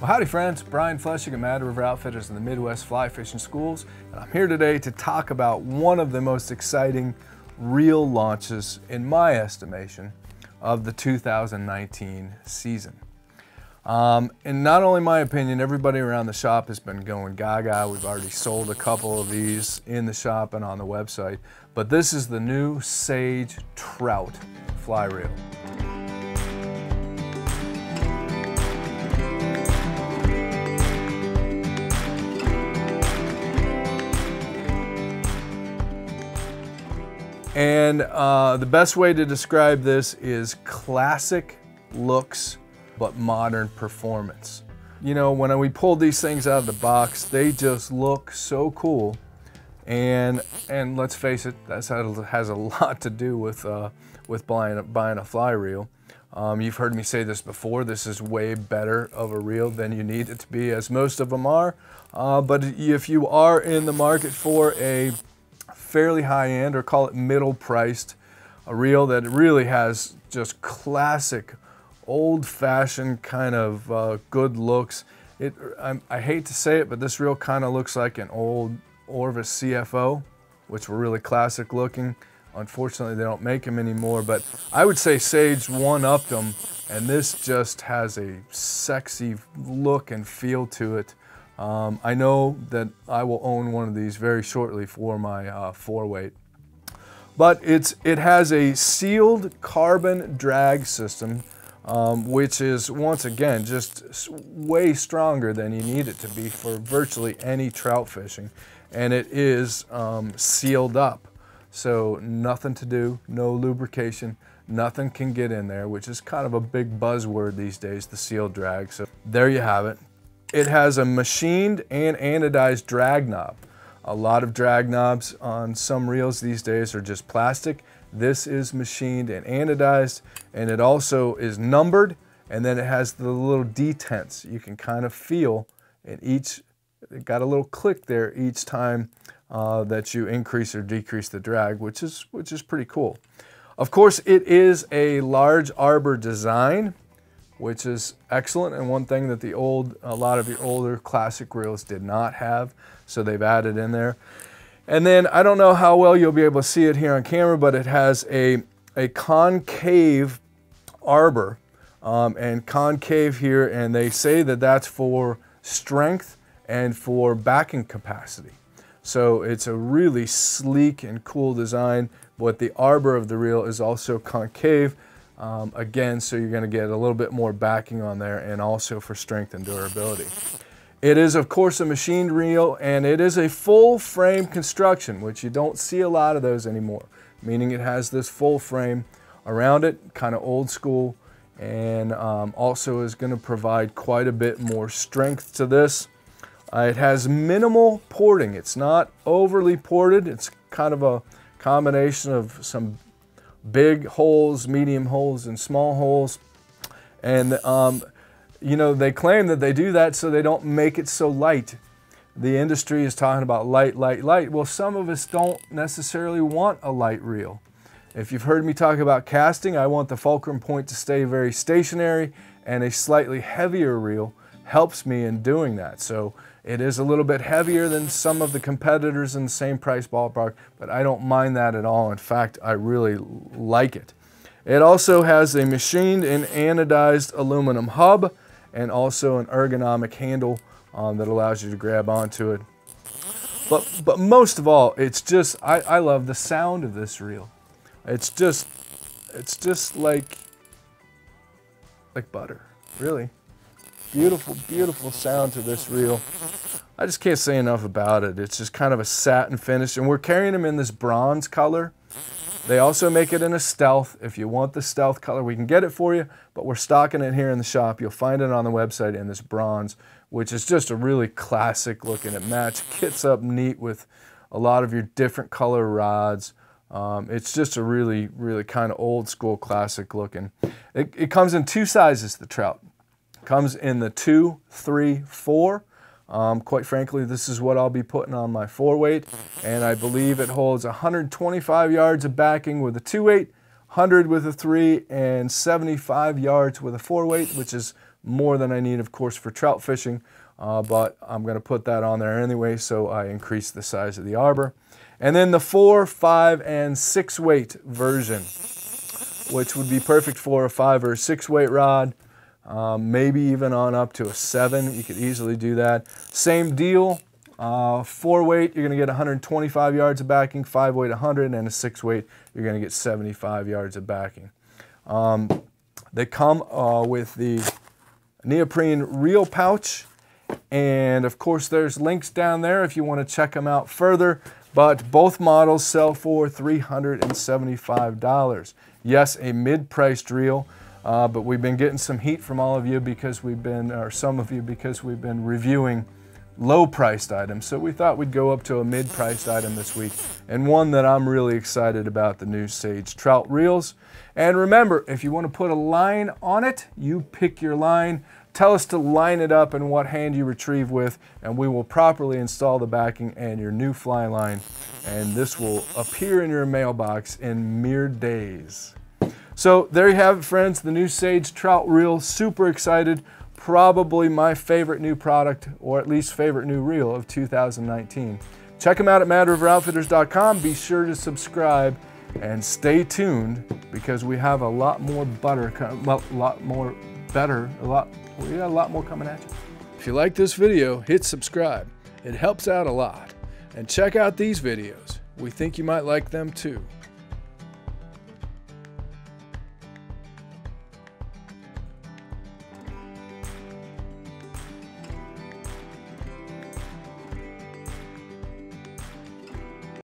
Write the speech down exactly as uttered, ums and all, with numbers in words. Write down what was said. Well, howdy friends, Brian Flechsig of Mad River Outfitters and the Midwest Fly Fishing Schools, and I'm here today to talk about one of the most exciting reel launches, in my estimation, of the two thousand nineteen season. Um, and not only my opinion, everybody around the shop has been going gaga. We've already sold a couple of these in the shop and on the website, but this is the new Sage Trout Fly Reel. And uh, the best way to describe this is classic looks, but modern performance. You know, when we pulled these things out of the box, they just look so cool. And and let's face it, that has a lot to do with, uh, with buying, buying a fly reel. Um, you've heard me say this before, this is way better of a reel than you need it to be, as most of them are. Uh, but if you are in the market for a fairly high-end, or call it middle-priced, a reel that really has just classic, old-fashioned kind of uh, good looks. It, I, I hate to say it, but this reel kind of looks like an old Orvis C F O, which were really classic looking. Unfortunately, they don't make them anymore, but I would say Sage one-upped them, and this just has a sexy look and feel to it. Um, I know that I will own one of these very shortly for my uh, four weight, but it's it has a sealed carbon drag system, um, which is once again just way stronger than you need it to be for virtually any trout fishing, and it is um, sealed up, so nothing to do, no lubrication. Nothing can get in there, which is kind of a big buzzword these days, the sealed drag. So there you have it. It has a machined and anodized drag knob. A lot of drag knobs on some reels these days are just plastic. This is machined and anodized, and it also is numbered, and then it has the little detents. You can kind of feel in each, it got a little click there each time uh, that you increase or decrease the drag, which is, which is pretty cool. Of course, it is a large arbor design, which is excellent, and one thing that the old, a lot of the older classic reels did not have, so they've added in there. And then, I don't know how well you'll be able to see it here on camera, but it has a, a concave arbor, um, and concave here, and they say that that's for strength and for backing capacity. So it's a really sleek and cool design, but the arbor of the reel is also concave, Um, again, so you're going to get a little bit more backing on there, and also for strength and durability. It is, of course, a machined reel, and it is a full frame construction, which you don't see a lot of those anymore, meaning it has this full frame around it, kind of old school, and um, also is going to provide quite a bit more strength to this. Uh, it has minimal porting. It's not overly ported. It's kind of a combination of some big holes, medium holes, and small holes. And um, you know, they claim that they do that so they don't make it so light. The industry is talking about light, light, light. Well, some of us don't necessarily want a light reel. If you've heard me talk about casting, I want the fulcrum point to stay very stationary, and a slightly heavier reel helps me in doing that. So it is a little bit heavier than some of the competitors in the same price ballpark, but I don't mind that at all. In fact, I really like it. It also has a machined and anodized aluminum hub, and also an ergonomic handle um, that allows you to grab onto it. But, but most of all, it's just, I, I love the sound of this reel. It's just, it's just like, like butter, really. Beautiful, beautiful sound to this reel. I just can't say enough about it. It's just kind of a satin finish, and we're carrying them in this bronze color. They also make it in a stealth. If you want the stealth color, we can get it for you, but we're stocking it here in the shop. You'll find it on the website in this bronze, which is just a really classic look, and it match kits up neat with a lot of your different color rods. Um, it's just a really, really kind of old school classic looking. It, it comes in two sizes, the trout. Comes in the two, three, four. Um, quite frankly, this is what I'll be putting on my four weight, and I believe it holds one hundred twenty-five yards of backing with a two weight, one hundred with a three and seventy-five yards with a four weight, which is more than I need, of course, for trout fishing, uh, but I'm going to put that on there anyway, so I increase the size of the arbor. And then the four, five, and six weight version, which would be perfect for a five or a six weight rod, um, maybe even on up to a seven. You could easily do that. Same deal, uh, four weight, you're gonna get one hundred twenty-five yards of backing, five weight, one hundred, and a six weight, you're gonna get seventy-five yards of backing. Um, they come uh, with the neoprene reel pouch, and of course there's links down there if you wanna check them out further. But both models sell for three hundred seventy-five dollars. Yes, a mid-priced reel, uh, but we've been getting some heat from all of you because we've been, or some of you, because we've been reviewing low-priced items. So we thought we'd go up to a mid-priced item this week, and one that I'm really excited about, the new Sage Trout Reels. And remember, if you want to put a line on it, you pick your line. Tell us to line it up and what hand you retrieve with, and we will properly install the backing and your new fly line, and this will appear in your mailbox in mere days. So there you have it, friends, the new Sage Trout Reel. Super excited. Probably my favorite new product, or at least favorite new reel of two thousand nineteen. Check them out at mad river outfitters dot com. Be sure to subscribe and stay tuned, because we have a lot more butter, a lot more better, a lot We got a lot more coming at you. If you like this video, hit subscribe. It helps out a lot. And check out these videos. We think you might like them too.